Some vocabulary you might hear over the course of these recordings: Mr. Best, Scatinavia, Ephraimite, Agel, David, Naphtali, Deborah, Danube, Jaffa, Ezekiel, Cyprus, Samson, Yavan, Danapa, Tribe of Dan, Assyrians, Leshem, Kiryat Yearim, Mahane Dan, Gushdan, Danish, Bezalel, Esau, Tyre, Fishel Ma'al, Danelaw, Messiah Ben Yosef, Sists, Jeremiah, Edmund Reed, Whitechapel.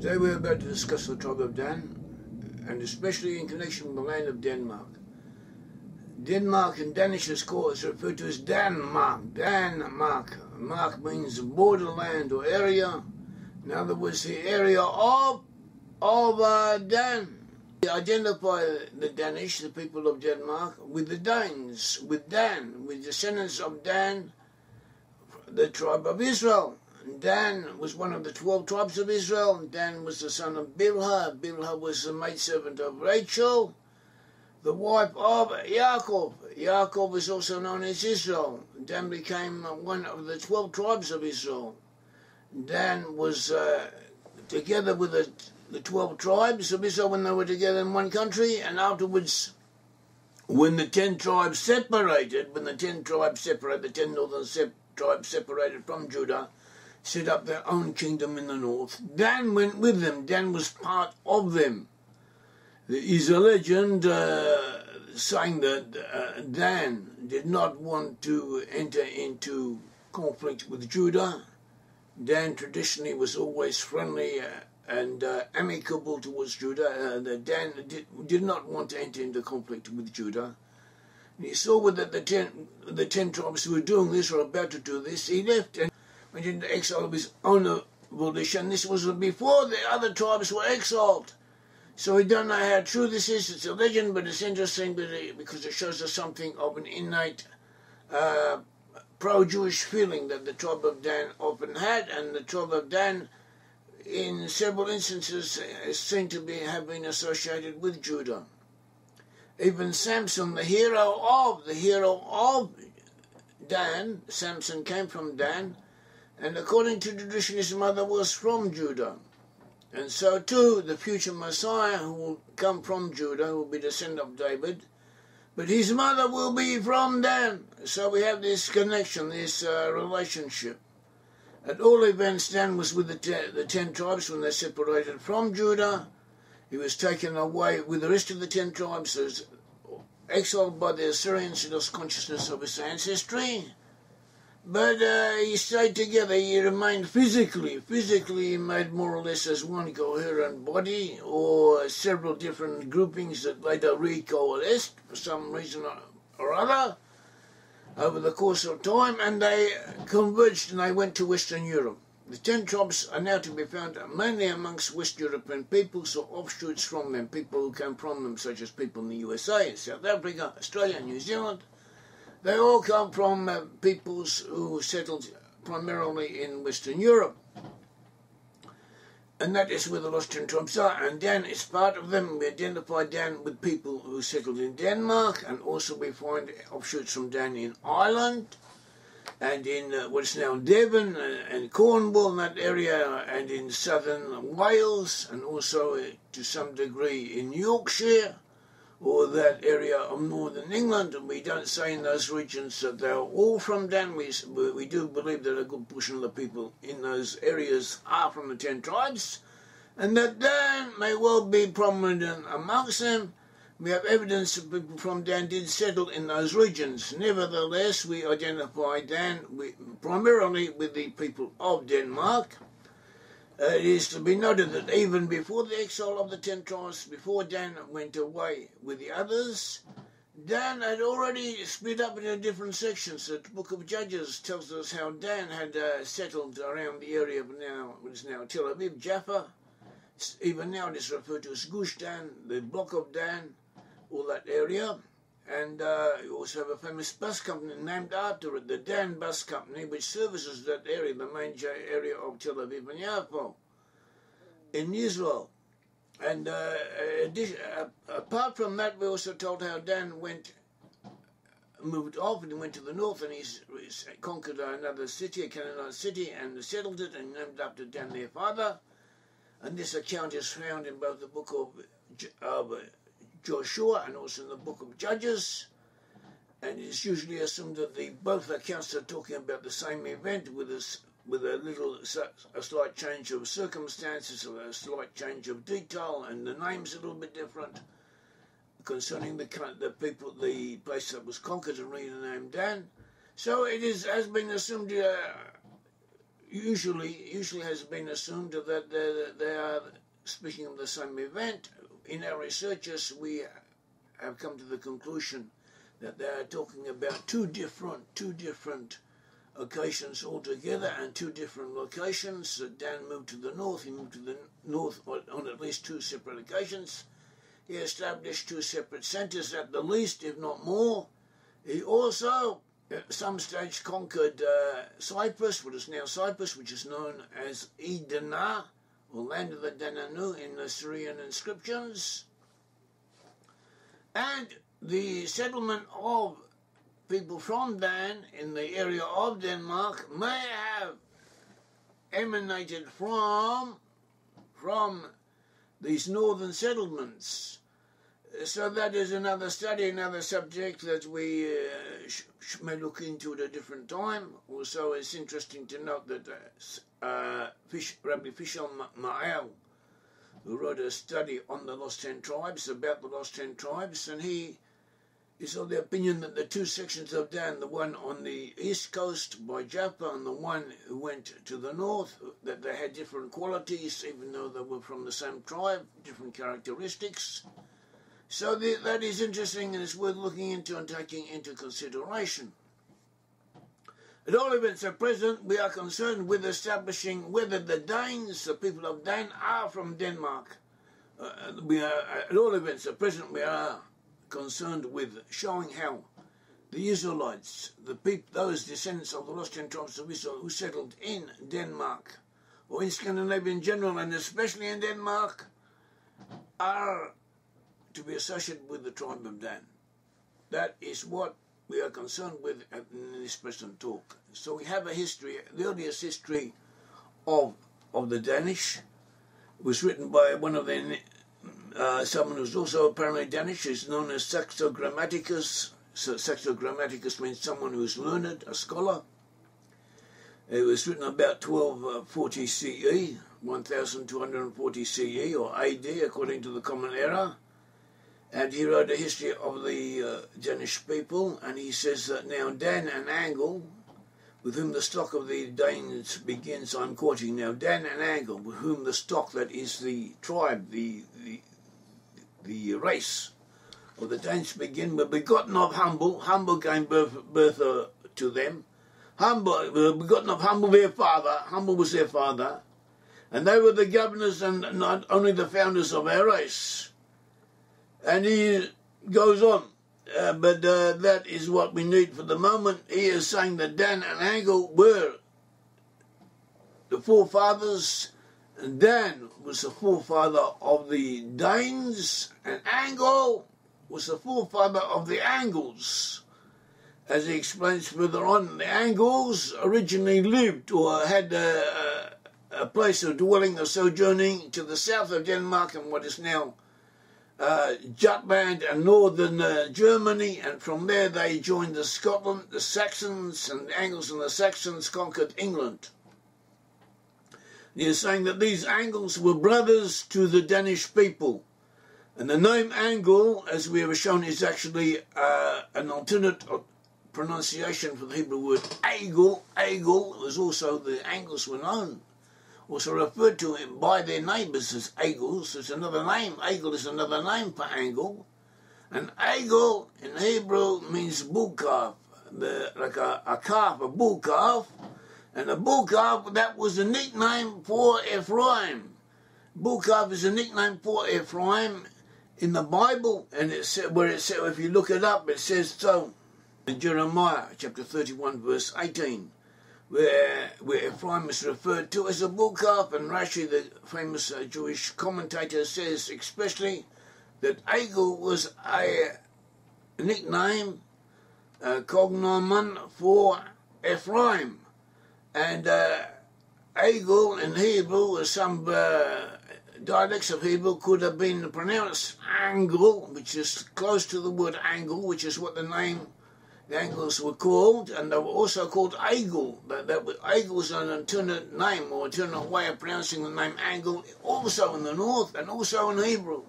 Today we are about to discuss the tribe of Dan, and especially in connection with the land of Denmark. Denmark in Danish is referred to as Danmark. Danmark. Mark means borderland or area. In other words, the area of Dan. They identify the Danish, the people of Denmark, with the Danes, with Dan, with descendants of Dan, the tribe of Israel. Dan was one of the 12 tribes of Israel. Dan was the son of Bilhah. Bilhah was the maidservant of Rachel, the wife of Yaakov. Yaakov was also known as Israel. Dan became one of the 12 tribes of Israel. Dan was together with the 12 tribes of Israel when they were together in one country, and afterwards when the 10 tribes separated, the 10 northern tribes separated from Judah, set up their own kingdom in the north. Dan went with them. Dan was part of them. There is a legend saying that Dan did not want to enter into conflict with Judah. Dan traditionally was always friendly and amicable towards Judah. Dan did not want to enter into conflict with Judah. And he saw that the ten tribes who were doing this were about to do this. He left and went into exile of his own volition. This was before the other tribes were exiled. So we don't know how true this is. It's a legend, but it's interesting because it shows us something of an innate pro-Jewish feeling that the tribe of Dan often had, and the tribe of Dan in several instances is seen to have been associated with Judah. Even Samson, the hero of Dan, Samson came from Dan, and according to tradition, his mother was from Judah. And so too, the future Messiah who will come from Judah, who will be descendant of David, but his mother will be from Dan. So we have this connection, this relationship. At all events, Dan was with the ten tribes when they separated from Judah. He was taken away with the rest of the 10 tribes, as exiled by the Assyrians. He lost consciousness of his ancestry. But he stayed together. He remained physically. Physically, he made more or less as one coherent body, or several different groupings that later recoalesced for some reason or other over the course of time, and they converged and they went to Western Europe. The 10 tribes are now to be found mainly amongst West European peoples, or offshoots from them, people who came from them, such as people in the USA, South Africa, Australia, New Zealand. They all come from peoples who settled primarily in Western Europe. And that is where the lost 10 tribes are, and Dan is part of them. We identify Dan with people who settled in Denmark, and also we find offshoots from Dan in Ireland, and in what is now Devon and Cornwall in that area, and in southern Wales, and also to some degree in Yorkshire, or that area of northern England. And we don't say in those regions that they are all from Dan. We do believe that a good portion of the people in those areas are from the 10 tribes, and that Dan may well be prominent amongst them. We have evidence that people from Dan did settle in those regions. Nevertheless, we identify Dan primarily with the people of Denmark. It is to be noted that even before the exile of the 10 tribes, before Dan went away with the others, Dan had already split up into different sections. The Book of Judges tells us how Dan had settled around the area of what is now Tel Aviv, Jaffa. Even now it is referred to as Gushdan, the block of Dan, all that area. And you also have a famous bus company named after it, the Dan Bus Company, which services that area, the major area of Tel Aviv and Jaffa in Israel. And apart from that, we're also told how Dan moved off and went to the north, and he conquered another city, a Canaanite city, and settled it and named after Dan their father. And this account is found in both the book of Joshua and also in the book of Judges, and it's usually assumed that both accounts are talking about the same event with a slight change of circumstances, or a slight change of detail, and the name's a little bit different concerning the place that was conquered and renamed Dan. So it has been assumed usually has been assumed that they are speaking of the same event. In our researches, we have come to the conclusion that they are talking about two different occasions altogether and two different locations. Dan moved to the north. He moved to the north on at least two separate occasions. He established two separate centres at the least, if not more. He also, at some stage, conquered Cyprus, what is now Cyprus, which is known as Edina, or land of the Dananu in Assyrian inscriptions. And the settlement of people from Dan in the area of Denmark may have emanated from these northern settlements. So that is another study, another subject that we may look into at a different time. Also, it's interesting to note that Rabbi Fishel Ma'al, who wrote a study on the Lost Ten Tribes, about the Lost Ten Tribes, and he is of the opinion that the two sections of Dan, the one on the east coast by Joppa and the one who went to the north, that they had different qualities, even though they were from the same tribe, different characteristics. So that is interesting, and it's worth looking into and taking into consideration. At all events, at present, we are concerned with establishing whether the Danes, the people of Dan, are from Denmark. At all events, at present, we are concerned with showing how the Israelites, those descendants of the Lost Ten Tribes of Israel who settled in Denmark, or in Scandinavia in general, and especially in Denmark, are to be associated with the tribe of Dan. That is what we are concerned with in this present talk. So we have a history. The earliest history of the Danish was written by one of the someone who's also apparently Danish, is known as Saxo Grammaticus. So Saxo Grammaticus means someone who's learned, a scholar. It was written about 1240 CE, 1240 CE or AD, according to the Common Era. And he wrote a history of the Danish people, and he says that now Dan and Angle, with whom the stock of the Danes begins, I'm quoting now, Dan and Angle, with whom the stock, that is the tribe, the race of the Danes begin, were begotten of Humble. Humble gave birth to them. Humble were begotten of Humble, their father. Humble was their father. And they were the governors and not only the founders of our race. And he goes on. But that is what we need for the moment. He is saying that Dan and Angle were the forefathers. And Dan was the forefather of the Danes, and Angle was the forefather of the Angles. As he explains further on, the Angles originally lived or had a place of dwelling or sojourning to the south of Denmark and what is now Jutland and northern Germany, and from there they joined Scotland, the Saxons, and the Angles and the Saxons conquered England. And he is saying that these Angles were brothers to the Danish people, and the name Angle, as we have shown, is actually an alternate pronunciation for the Hebrew word Agel. Agel was also, the Angles were known, also referred to him by their neighbours as Agels. It's another name. Agel is another name for Angle. And Agel in Hebrew means bull calf, like a calf, a bull calf. And a bull calf, that was a nickname for Ephraim. Bull calf is a nickname for Ephraim in the Bible. And it said, if you look it up, it says so in Jeremiah chapter 31 verse 18. Where Ephraim is referred to as a bull calf, and Rashi, the famous Jewish commentator, says especially that Agel was a nickname, a cognomen for Ephraim, and Agel in Hebrew, some dialects of Hebrew, could have been pronounced Angle, which is close to the word Angle, which is what the name the Angles were called, and they were also called Agel. Agel was an alternate name or alternate way of pronouncing the name Angle, also in the north and also in Hebrew.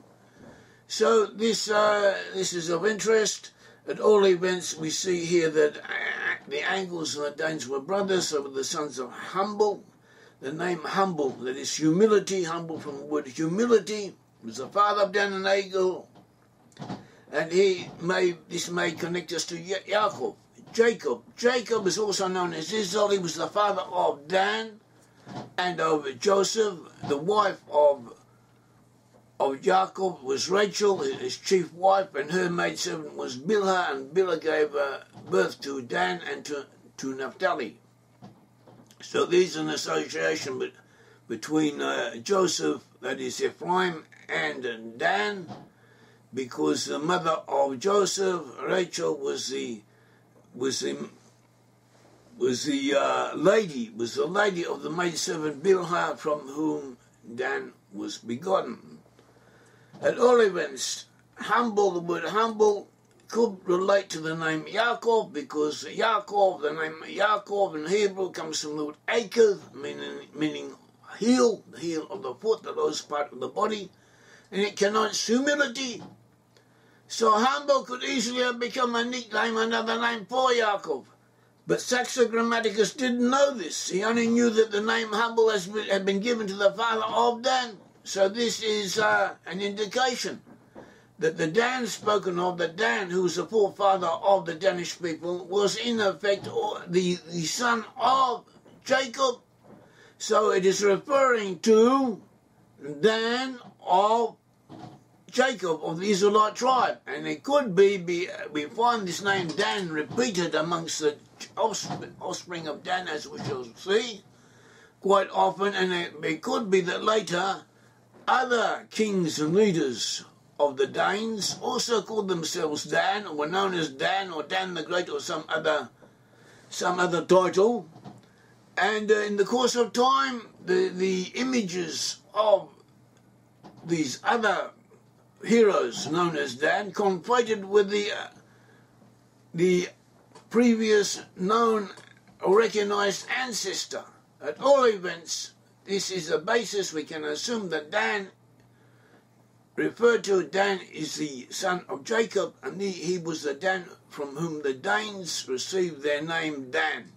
So this is of interest. At all events, we see here that the Angles and the Danes were brothers. They were the sons of Humble. the name humble, that is humility, humble from the word humility. He was the father of Dananu, and this may connect us to Yaakov, Jacob. Jacob is also known as Israel. He was the father of Dan and of Joseph. The wife of Yaakov was Rachel, his chief wife, and her maidservant was Bilhah, and Bilhah gave birth to Dan and to Naphtali. So there's an association between Joseph, that is Ephraim, and Dan, because the mother of Joseph, Rachel, was the lady of the maidservant Bilhah, from whom Dan was begotten. At all events, humble, the word humble could relate to the name Yaakov, because Yaakov, the name Yaakov in Hebrew, comes from the word Akov, meaning heel, the heel of the foot, the lowest part of the body, and it connotes humility. So humble could easily have become a nickname, another name for Yaakov. But Saxo Grammaticus didn't know this. He only knew that the name humble had been given to the father of Dan. So this is an indication that the Dan spoken of, the Dan who was the forefather of the Danish people, was in effect the son of Jacob. So it is referring to Dan of Jacob, of the Israelite tribe. And it could be we find this name Dan repeated amongst the offspring of Dan, as we shall see, quite often. And it could be that later other kings and leaders of the Danes also called themselves Dan, or were known as Dan, or Dan the Great, or some other title. And in the course of time, the images of these other heroes known as Dan conflated with the previous known or recognized ancestor. At all events, this is the basis. We can assume that Dan, referred to Dan, is the son of Jacob, and he was the Dan from whom the Danes received their name Dan.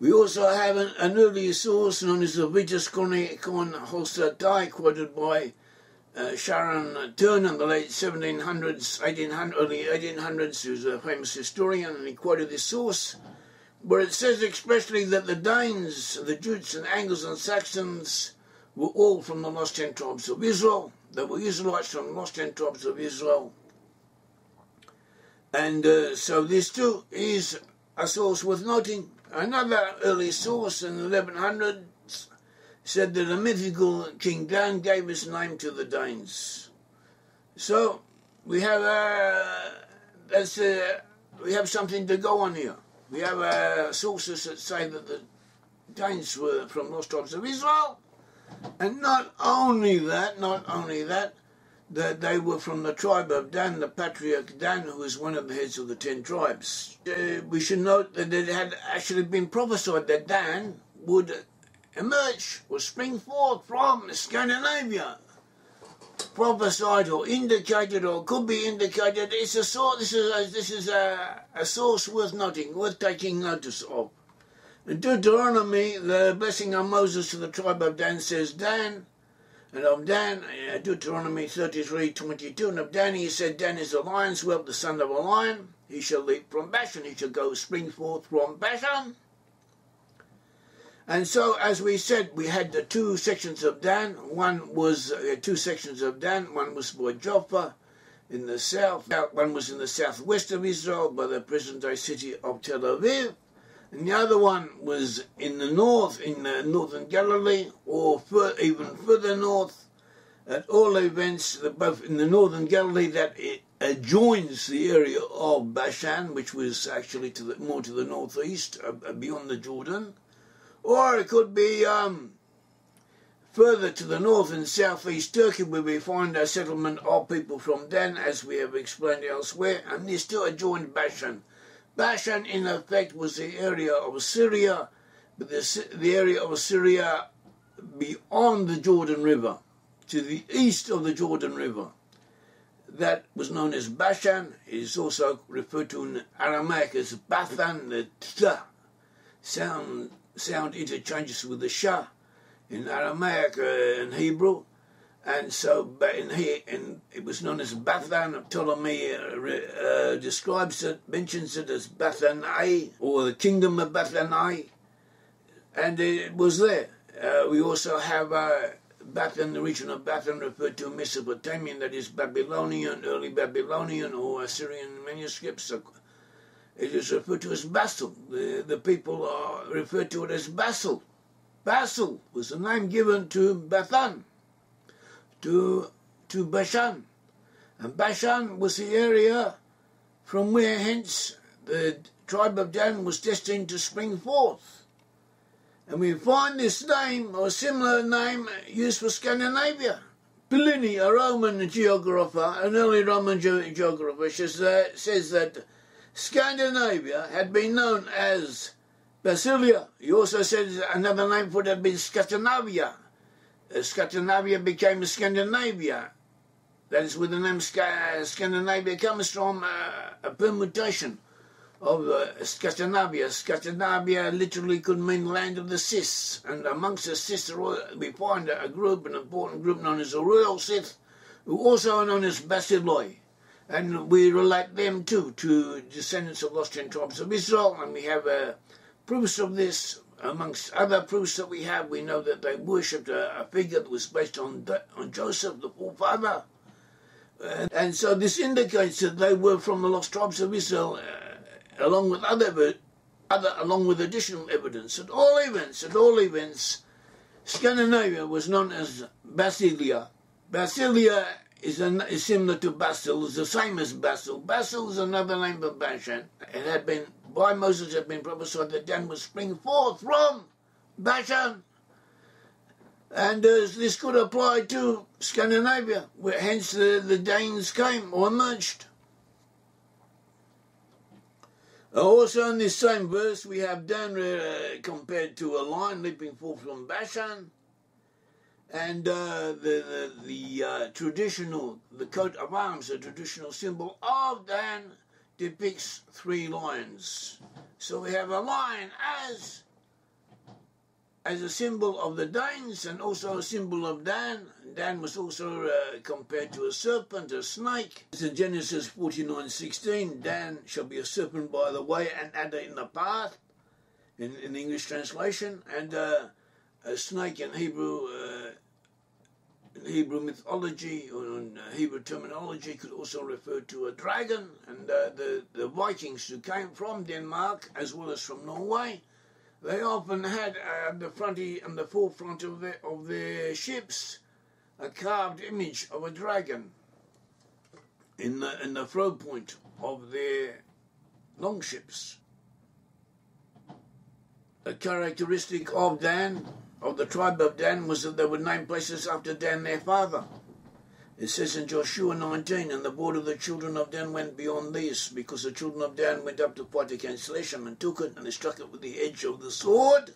We also have an earlier source known as the Vitus Chronicon, quoted by Sharon Turner in the late 1700s, 1800, early 1800s. He was a famous historian, and he quoted this source, where it says expressly that the Danes, the Jutes and Angles and Saxons, were all from the lost 10 tribes of Israel. They were Israelites from the lost 10 tribes of Israel. And so this too is a source worth noting. Another early source in the 1100s said that a mythical King Dan gave his name to the Danes. So we have something to go on here. We have sources that say that the Danes were from lost tribes of Israel. And not only that, they were from the tribe of Dan, the patriarch Dan, who was one of the heads of the 10 tribes. We should note that it had actually been prophesied that Dan would emerge or spring forth from Scatinavia. Prophesied or indicated, or could be indicated. It's a source. This is a source worth noting, worth taking notice of. In Deuteronomy, the blessing of Moses to the tribe of Dan says, Dan, and of Dan, Deuteronomy 33:22, and of Dan he said, Dan is a lion, whelp the son of a lion. He shall leap from Bashan, he shall go spring forth from Bashan. And so, as we said, we had the two sections of Dan. One was by Joppa in the south. One was in the southwest of Israel, by the present-day city of Tel Aviv. And the other one was in the north, in the northern Galilee, or even further north. At all events, both in the northern Galilee, that it adjoins the area of Bashan, which was actually more to the northeast, beyond the Jordan. Or it could be further to the north in southeast Turkey, where we find a settlement of people from Dan, as we have explained elsewhere, and this still adjoined Bashan. Bashan, in effect, was the area of Syria, but the area of Syria beyond the Jordan River, to the east of the Jordan River. That was known as Bashan. It is also referred to in Aramaic as Bathan. The t sound sound interchanges with the shah in Aramaic and Hebrew, and so it was known as Bathan. Ptolemy describes it, mentions it as Bathanai, or the kingdom of Bathanai, and it was there. We also have Bathan, the region of Bathan, referred to Mesopotamian, that is Babylonian, early Babylonian or Assyrian manuscripts. It is referred to as Basil. The people are referred to it as Basil. Basil was the name given to Bathan, to Bashan. And Bashan was the area from where hence the tribe of Dan was destined to spring forth. And we find this name, or similar name, used for Scandinavia. Pliny, a Roman geographer, an early Roman geographer, says that Scandinavia had been known as Basilia. He also says another name for it had been Scatinavia. Scatinavia became Scandinavia. That is where the name Scandinavia comes from, a permutation of Scatinavia. Scatinavia literally could mean land of the Sists, and amongst the Sists we find a group, an important group known as the Royal Sith, who also are known as Basiloi, and we relate them too to descendants of lost ten tribes of Israel, and we have proofs of this. Amongst other proofs that we have, we know that they worshipped a figure that was based on Joseph, the forefather, and so this indicates that they were from the lost tribes of Israel, along with along with additional evidence. At all events, Scandinavia was known as Basilia. Basilia is similar to Basil, is the same as Basil. Basil is another name for Bashan. It had been, by Moses, had been prophesied that Dan would spring forth from Bashan, and this could apply to Scandinavia, where hence the Danes came or emerged. Also in this same verse we have Dan compared to a lion leaping forth from Bashan, and the coat of arms, the traditional symbol of Dan, depicts three lions. So we have a lion as a symbol of the Danes and also a symbol of Dan. Dan was also compared to a serpent, a snake. It's in Genesis 49:16, Dan shall be a serpent by the way, an adder in the path, in the English translation, and a snake in Hebrew mythology, or in Hebrew terminology, could also refer to a dragon, and the Vikings who came from Denmark as well as from Norway, they often had the forefront of their ships a carved image of a dragon in the throw point of their longships. A characteristic of Dan, of the tribe of Dan, was that they would name places after Dan their father. It says in Joshua 19, and the border of the children of Dan went beyond these, because the children of Dan went up to fight against Leshem, and took it, and they struck it with the edge of the sword,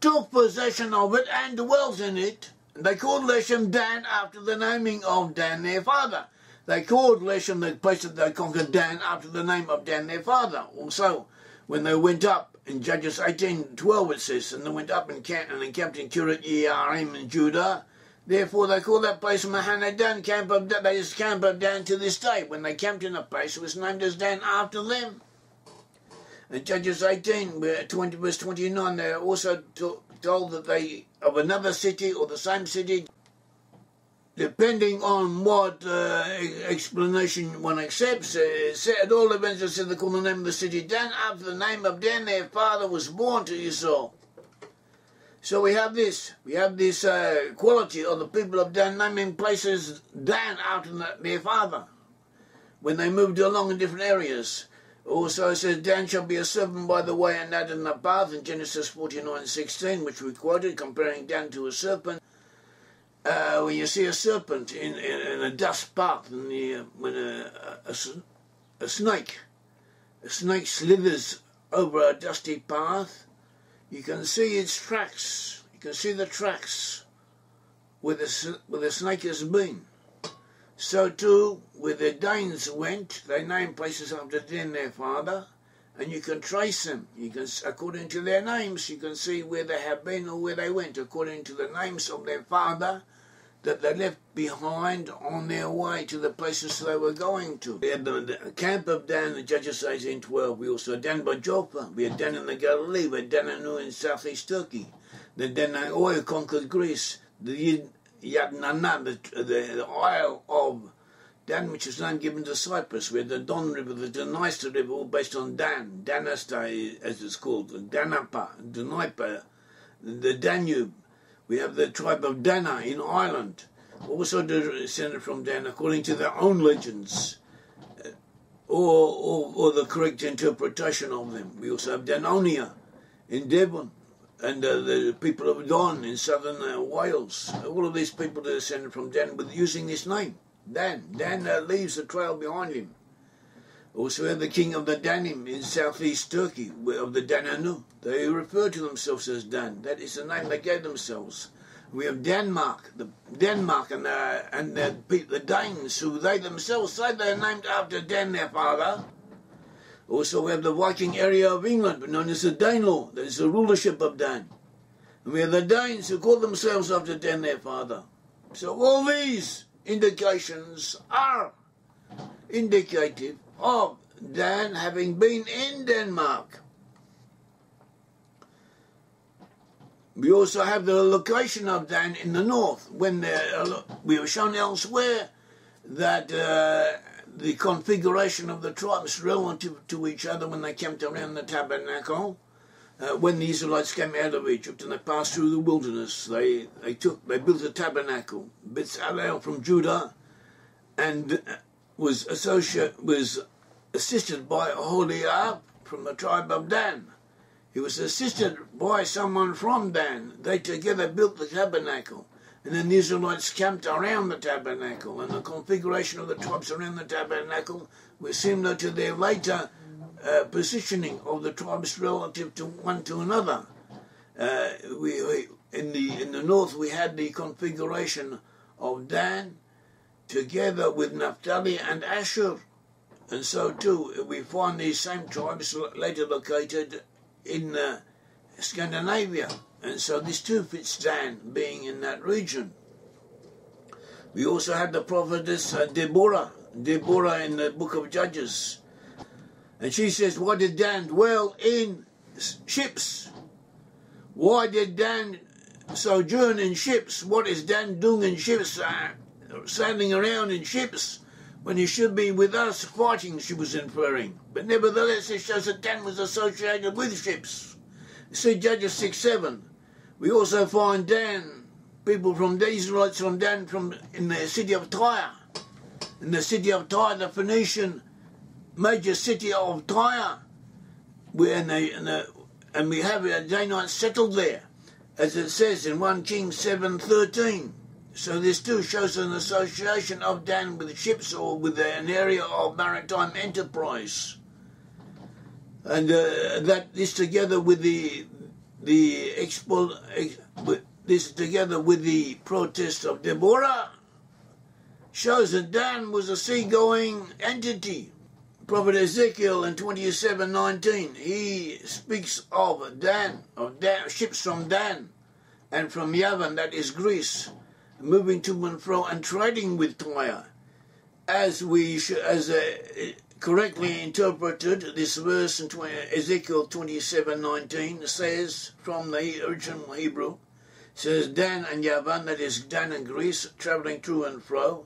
took possession of it, and dwelt in it. And they called Leshem Dan after the naming of Dan their father. They called Leshem, the place that they conquered, Dan, after the name of Dan their father. Also, when they went up, in Judges 18:12 it says, and they went up and encamped in Kiryat Yearim in Judah. Therefore, they call that place Mahane Dan, camp of Dan. They just camp of Dan to this day. When they camped in a place, it was named as Dan after them. In Judges 18:20-29, they are also told that they of another city or the same city, depending on what explanation one accepts. At all events, it said they call the name of the city Dan after the name of Dan their father was born to Esau. So we have this quality of the people of Dan naming places Dan after their father when they moved along in different areas. Also it says, Dan shall be a serpent by the way, and adder in the path, in Genesis 49:16, which we quoted, comparing Dan to a serpent. When you see a serpent in a dust path, when a snake slithers over a dusty path, you can see its tracks. You can see the tracks where the snake has been. So too, where the Danes went, they named places after Dan their father, and you can trace them. You can, according to their names, you can see where they have been or where they went, according to the names of their father that they left behind on their way to the places they were going to. We had the camp of Dan, the Judges 18:12. We also had Dan by Joppa. We had Dan in the Galilee. We had Dananu in southeast Turkey. Then Danaoi conquered Greece. The Yadnana, the Isle of Dan, which is name given to Cyprus. We had the Don River, the Dniester River, all based on Dan, Danasta as it's called, Danapa, Dnipa, the Danube. We have the tribe of Dana in Ireland, also descended from Dan, according to their own legends, or the correct interpretation of them. We also have Danonia in Devon, and the people of Don in southern Wales. All of these people descended from Dan with using this name, Dan. Dan leaves the trail behind him. Also we have the king of the Danim in southeast Turkey, of the Dananu. They refer to themselves as Dan. That is the name they gave themselves. We have Denmark, the Danes, who they themselves say they are named after Dan, their father. Also we have the Viking area of England, known as the Danelaw. That is the rulership of Dan. And we have the Danes, who call themselves after Dan, their father. So all these indications are indicative of Dan having been in Denmark. We also have the location of Dan in the north. When we were shown elsewhere that the configuration of the tribes relative to each other when they camped around the tabernacle, when the Israelites came out of Egypt and they passed through the wilderness, they built a tabernacle. Bezalel from Judah and was assisted by Oholiab from the tribe of Dan. He was assisted by someone from Dan. They together built the tabernacle. And then the Israelites camped around the tabernacle. And the configuration of the tribes around the tabernacle was similar to their later positioning of the tribes relative to one to another. In the north we had the configuration of Dan together with Naphtali and Ashur. And so too, we find these same tribes later located in Scatinavia. And so this too fits Dan being in that region. We also had the prophetess Deborah in the book of Judges. And she says, why did Dan dwell in ships? Why did Dan sojourn in ships? What is Dan doing in ships? Sailing around in ships when he should be with us fighting, she was inferring. But nevertheless, it shows that Dan was associated with ships. See Judges 6:7. We also find Dan, people from the Israelites from Dan, in the city of Tyre. In the city of Tyre, the Phoenician major city of Tyre, and we have the Danites settled there, as it says in 1 Kings 7:13. So this too shows an association of Dan with ships or with an area of maritime enterprise. And this together with the protest of Deborah shows that Dan was a seagoing entity. Prophet Ezekiel in 27:19, he speaks of ships from Dan and from Yavan, that is Greece, moving to and fro and trading with Tyre. As correctly interpreted, this verse in Ezekiel 27:19 says, from the original Hebrew, says, Dan and Yavan, that is Dan and Greece, travelling to and fro,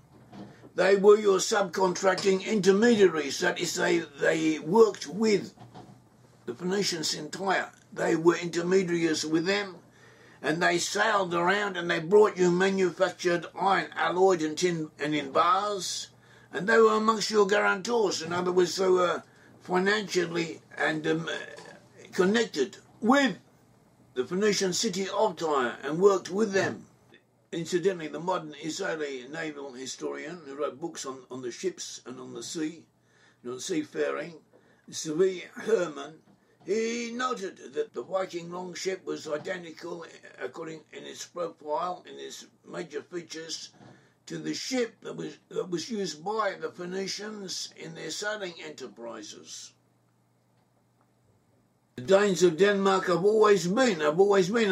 they were your subcontracting intermediaries, that is, they worked with the Phoenicians in Tyre. They were intermediaries with them, and they sailed around and they brought you manufactured iron, alloyed in tin and in bars, and they were amongst your guarantors. In other words, they were financially and connected with the Phoenician city of Tyre and worked with them. Incidentally, the modern Israeli naval historian who wrote books on the ships and on the sea and on seafaring, Zvi Herman, he noted that the Viking longship was identical, according in its profile, in its major features, to the ship that was used by the Phoenicians in their sailing enterprises. The Danes of Denmark have always been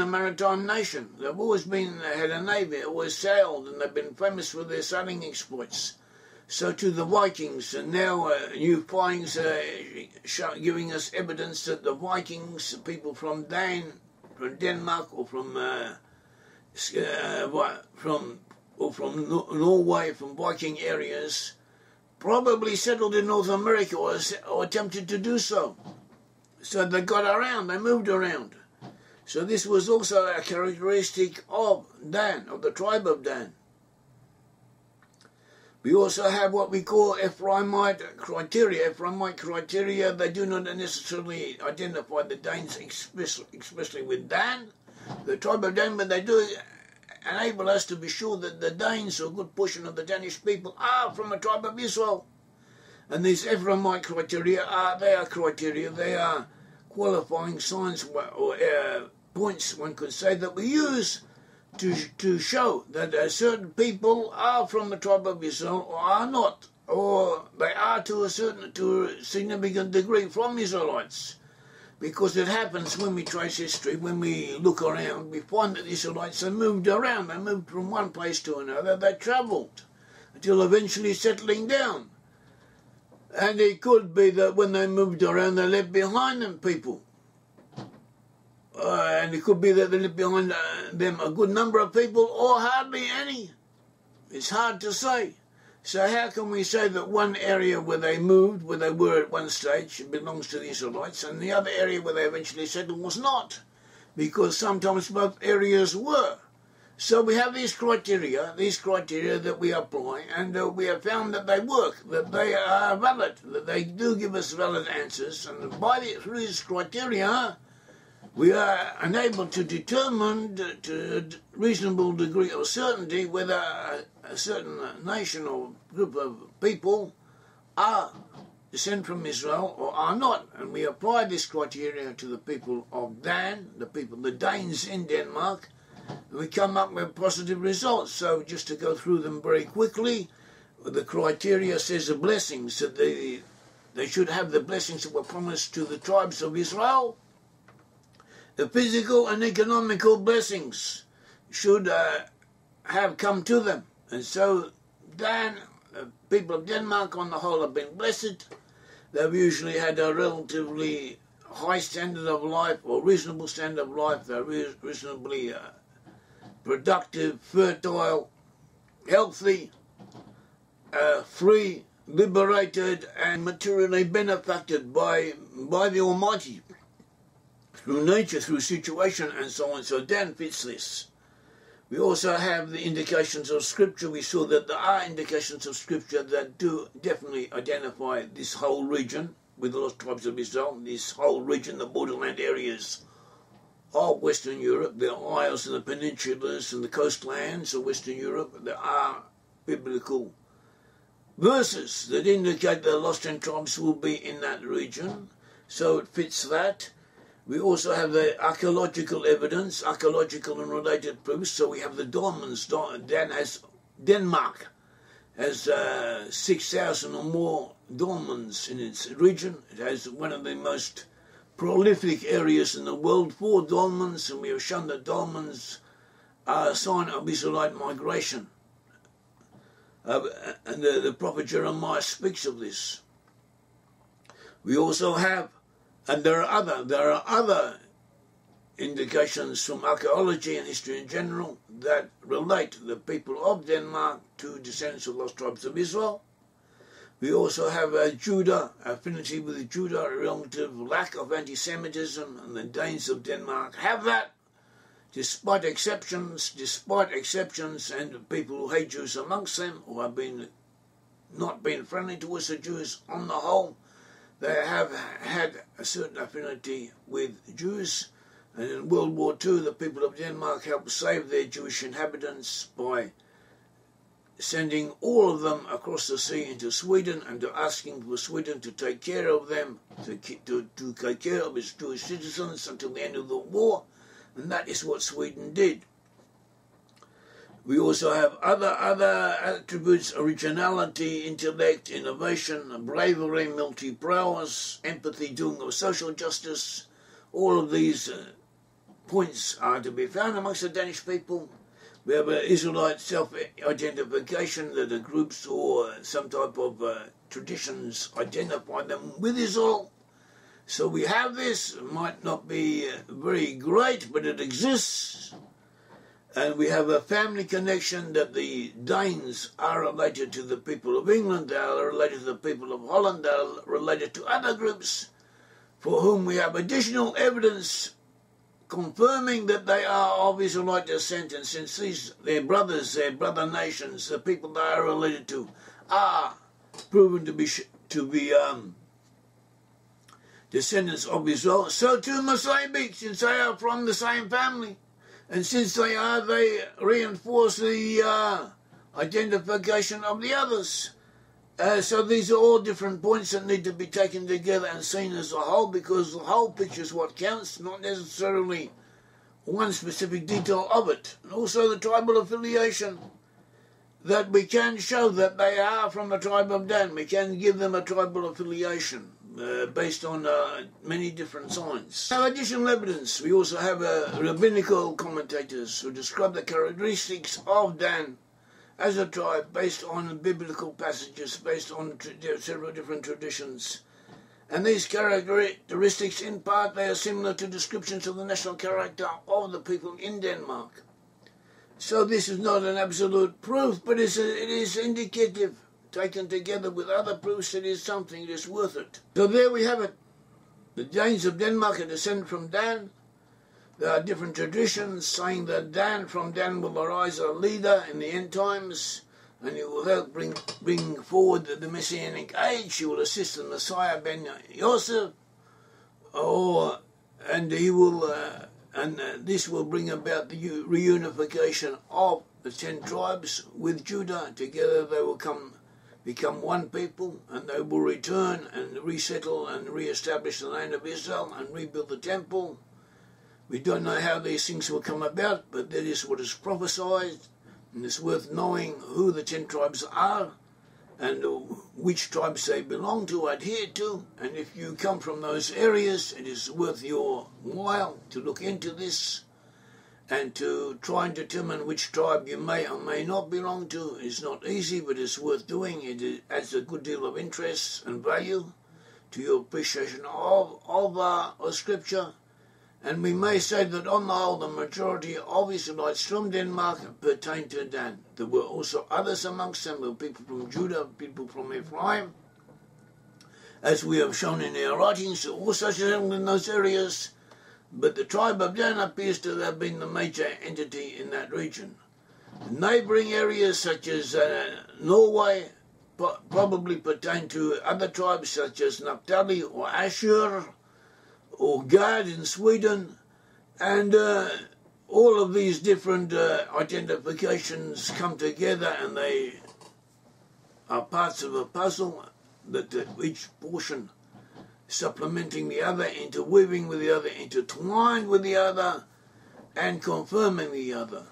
a maritime nation. They've always had a navy, always sailed, and they've been famous for their sailing exploits. So too the Vikings, and now new findings are giving us evidence that the Vikings, people from Denmark, or from Norway, from Viking areas, probably settled in North America or attempted to do so. So they got around, they moved around. So this was also a characteristic of Dan, of the tribe of Dan. We also have what we call Ephraimite criteria. Ephraimite criteria, they do not necessarily identify the Danes especially with Dan, the tribe of Dan, but they do enable us to be sure that the Danes, or a good portion of the Danish people, are from a tribe of Israel. And these Ephraimite criteria are qualifying signs or points, one could say, that we use to show that certain people are from the tribe of Israel or are not, or they are to a significant degree from Israelites. Because it happens when we trace history, when we look around, we find that the Israelites have moved around, they moved from one place to another, they travelled until eventually settling down. And it could be that when they moved around, they left behind them people. And it could be that they left behind them a good number of people, or hardly any. It's hard to say. So how can we say that one area where they moved, where they were at one stage, belongs to the Israelites, and the other area where they eventually settled was not? Because sometimes both areas were. So we have these criteria that we apply, and we have found that they work, that they are valid, that they do give us valid answers, and through these criteria, we are enabled to determine to a reasonable degree of certainty whether a certain nation or group of people are descended from Israel or are not. And we apply this criteria to the people of Dan, the Danes in Denmark, we come up with positive results. So just to go through them very quickly, the criteria says the blessings, that they should have the blessings that were promised to the tribes of Israel. The physical and economical blessings should have come to them. And so Dan, people of Denmark on the whole have been blessed. They've usually had a relatively high standard of life, or reasonable standard of life. They're reasonably productive, fertile, healthy, free, liberated, and materially benefited by the Almighty, through nature, through situation, and so on. So Dan fits this. We also have the indications of Scripture. We saw that there are indications of Scripture that do definitely identify this whole region with the lost tribes of Israel, this whole region, the borderland areas of Western Europe, the isles and the peninsulas and the coastlands of Western Europe. There are biblical verses that indicate the lost tribes will be in that region, so it fits that. We also have the archaeological evidence, archaeological and related proofs. So we have the diamonds. Denmark has 6,000 or more diamonds in its region. It has one of the most prolific areas in the world for diamonds, and we have shown that diamonds are a sign of Israelite migration. And the prophet Jeremiah speaks of this. We also have, and there are other indications from archaeology and history in general that relate the people of Denmark to descendants of lost tribes of Israel. We also have Judah, affinity with Judah, a relative lack of anti-Semitism, and the Danes of Denmark have that, despite exceptions, and people who hate Jews amongst them, or have not been friendly towards the Jews on the whole, they have had a certain affinity with Jews. And in World War II, the people of Denmark helped save their Jewish inhabitants by sending all of them across the sea into Sweden, and asking for Sweden to take care of them, to take care of its Jewish citizens until the end of the war, and that is what Sweden did. We also have other attributes: originality, intellect, innovation, bravery, multi-prowess, empathy, doing of social justice, all of these points are to be found amongst the Danish people. We have Israelite self-identification, that the groups or some type of traditions identify them with Israel. So we have this. It might not be very great, but it exists. And we have a family connection that the Danes are related to the people of England, they are related to the people of Holland, they are related to other groups for whom we have additional evidence confirming that they are of Israelite descent. And since these, their brothers, their brother nations, the people they are related to, are proven to be descendants of Israel, so too must they be, since they are from the same family. And since they are, they reinforce the identification of the others. So these are all different points that need to be taken together and seen as a whole, because the whole picture is what counts, not necessarily one specific detail of it. And also the tribal affiliation, that we can show that they are from the tribe of Dan. We can give them a tribal affiliation based on many different signs. Now, additional evidence, we also have rabbinical commentators who describe the characteristics of Dan as a tribe based on biblical passages, based on several different traditions. And these characteristics, in part, they are similar to descriptions of the national character of the people in Denmark. So this is not an absolute proof, but it is indicative. Taken together with other proofs, it is something, it is worth it. So there we have it. The Danes of Denmark are descended from Dan. There are different traditions saying that Dan, from Dan will arise a leader in the end times, and he will help bring forward the Messianic age. He will assist the Messiah Ben Yosef, and this will bring about the reunification of the 10 tribes with Judah. Together they will become one people, and they will return and resettle and re-establish the land of Israel and rebuild the temple. We don't know how these things will come about, but that is what is prophesied, and it's worth knowing who the 10 tribes are and which tribes they belong to, adhere to, and if you come from those areas, it is worth your while to look into this and to try and determine which tribe you may or may not belong to. It's not easy, but it's worth doing. It adds a good deal of interest and value to your appreciation of Scripture. And we may say that on the whole, the majority of Israelites from Denmark pertain to Dan. There were also others amongst them, people from Judah, people from Ephraim. As we have shown in our writings, there were also settled in those areas, but the tribe of Dan appears to have been the major entity in that region. Neighbouring areas such as Norway probably pertain to other tribes such as Naphtali or Ashur or Gad in Sweden, and all of these different identifications come together, and they are parts of a puzzle that each portion supplementing the other, interweaving with the other, intertwined with the other, and confirming the other.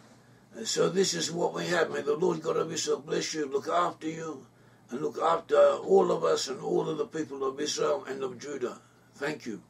So this is what we have. May the Lord God of Israel bless you, look after you, and look after all of us and all of the people of Israel and of Judah. Thank you.